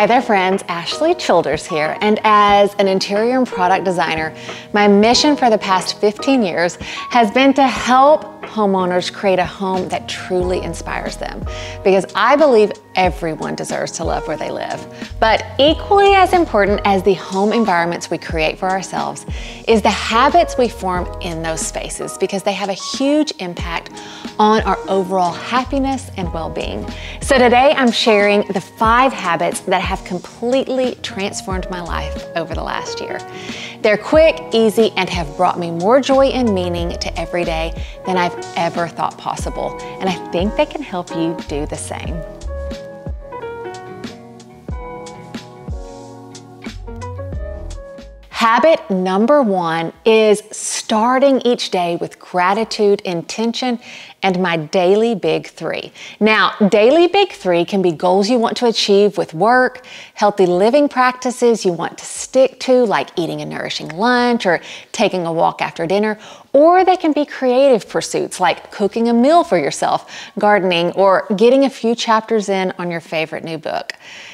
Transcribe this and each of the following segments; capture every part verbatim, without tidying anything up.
Hi there friends, Ashley Childers here, and as an interior and product designer, my mission for the past fifteen years has been to help homeowners create a home that truly inspires them, because I believe everyone deserves to love where they live. But equally as important as the home environments we create for ourselves is the habits we form in those spaces, because they have a huge impact on our overall happiness and well-being. So today I'm sharing the five habits that have completely transformed my life over the last year. They're quick, easy, and have brought me more joy and meaning to every day than I've ever thought possible. And I think they can help you do the same. Habit number one is starting each day with gratitude, intention, and my daily big three. Now, daily big three can be goals you want to achieve with work, healthy living practices you want to stick to, like eating a nourishing lunch or taking a walk after dinner, or they can be creative pursuits like cooking a meal for yourself, gardening, or getting a few chapters in on your favorite new book.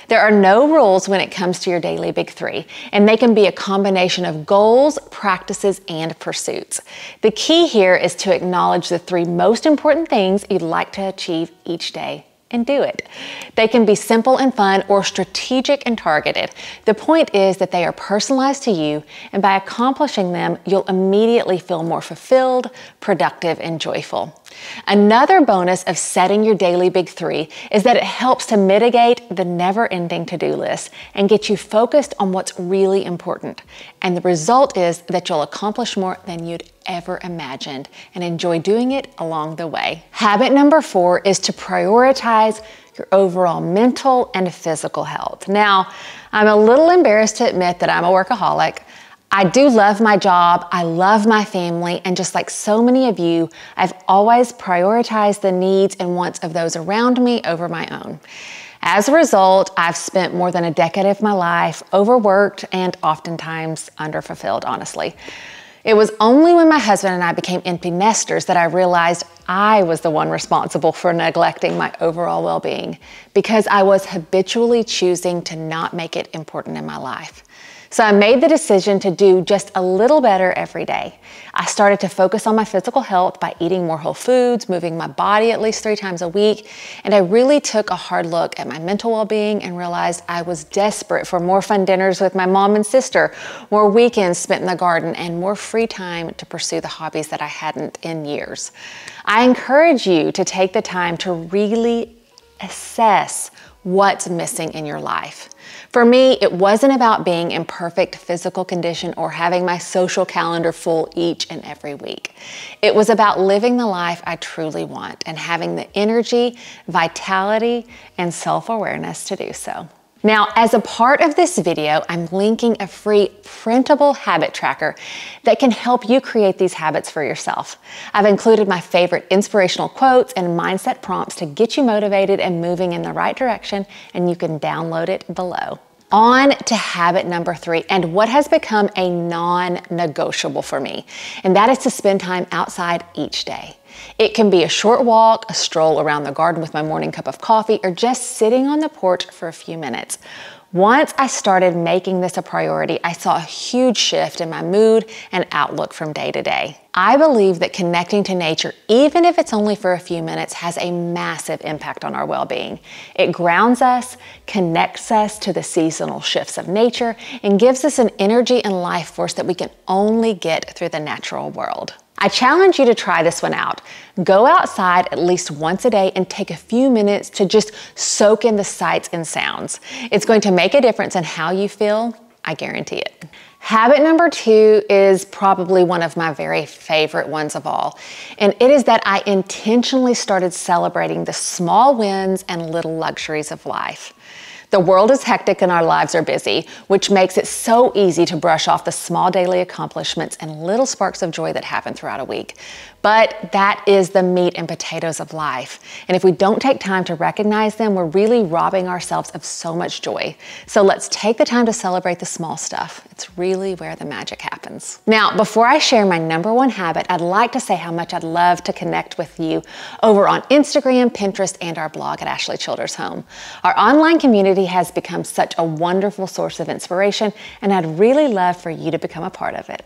There are no rules when it comes to your daily big three, and they can be a combination of goals, practices, and pursuits. The key here is to acknowledge the three most important things you'd like to achieve each day and do it. They can be simple and fun or strategic and targeted. The point is that they are personalized to you, and by accomplishing them, you'll immediately feel more fulfilled, productive, and joyful. Another bonus of setting your daily big three is that it helps to mitigate the never-ending to-do list and get you focused on what's really important. And the result is that you'll accomplish more than you'd ever imagined and enjoy doing it along the way. Habit number four is to prioritize your overall mental and physical health. Now, I'm a little embarrassed to admit that I'm a workaholic. I do love my job, I love my family, and just like so many of you, I've always prioritized the needs and wants of those around me over my own. As a result, I've spent more than a decade of my life overworked and oftentimes underfulfilled, honestly. It was only when my husband and I became empty nesters that I realized I was the one responsible for neglecting my overall well-being, because I was habitually choosing to not make it important in my life. So I made the decision to do just a little better every day. I started to focus on my physical health by eating more whole foods, moving my body at least three times a week, and I really took a hard look at my mental well-being and realized I was desperate for more fun dinners with my mom and sister, more weekends spent in the garden, and more free time to pursue the hobbies that I hadn't in years. I encourage you to take the time to really assess what's missing in your life. For me, it wasn't about being in perfect physical condition or having my social calendar full each and every week. It was about living the life I truly want and having the energy, vitality, and self-awareness to do so. Now, as a part of this video, I'm linking a free printable habit tracker that can help you create these habits for yourself. I've included my favorite inspirational quotes and mindset prompts to get you motivated and moving in the right direction, and you can download it below. On to habit number three, and what has become a non-negotiable for me, and that is to spend time outside each day. It can be a short walk, a stroll around the garden with my morning cup of coffee, or just sitting on the porch for a few minutes. Once I started making this a priority, I saw a huge shift in my mood and outlook from day to day. I believe that connecting to nature, even if it's only for a few minutes, has a massive impact on our well-being. It grounds us, connects us to the seasonal shifts of nature, and gives us an energy and life force that we can only get through the natural world. I challenge you to try this one out. Go outside at least once a day and take a few minutes to just soak in the sights and sounds. It's going to make a difference in how you feel, I guarantee it. Habit number two is probably one of my very favorite ones of all, and it is that I intentionally started celebrating the small wins and little luxuries of life. The world is hectic and our lives are busy, which makes it so easy to brush off the small daily accomplishments and little sparks of joy that happen throughout a week. But that is the meat and potatoes of life. And if we don't take time to recognize them, we're really robbing ourselves of so much joy. So let's take the time to celebrate the small stuff. It's really where the magic happens. Now, before I share my number one habit, I'd like to say how much I'd love to connect with you over on Instagram, Pinterest, and our blog at Ashley Childers Home. Our online community community has become such a wonderful source of inspiration, and I'd really love for you to become a part of it.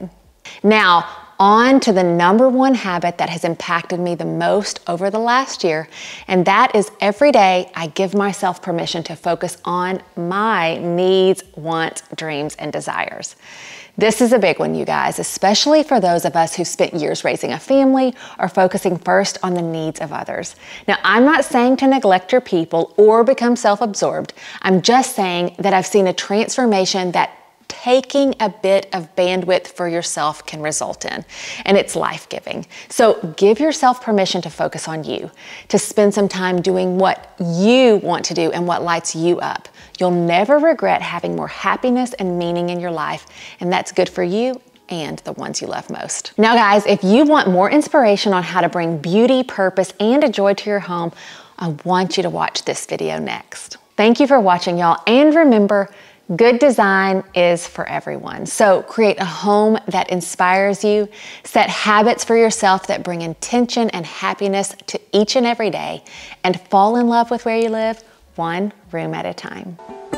Now, on to the number one habit that has impacted me the most over the last year, and that is every day I give myself permission to focus on my needs, wants, dreams, and desires. This is a big one, you guys, especially for those of us who spent years raising a family or focusing first on the needs of others. Now, I'm not saying to neglect your people or become self-absorbed. I'm just saying that I've seen a transformation that taking a bit of bandwidth for yourself can result in, and it's life-giving. So give yourself permission to focus on you, to spend some time doing what you want to do and what lights you up. You'll never regret having more happiness and meaning in your life, and that's good for you and the ones you love most. Now guys, if you want more inspiration on how to bring beauty, purpose, and a joy to your home, I want you to watch this video next. Thank you for watching, y'all, and remember, good design is for everyone. So create a home that inspires you, set habits for yourself that bring intention and happiness to each and every day, and fall in love with where you live, one room at a time.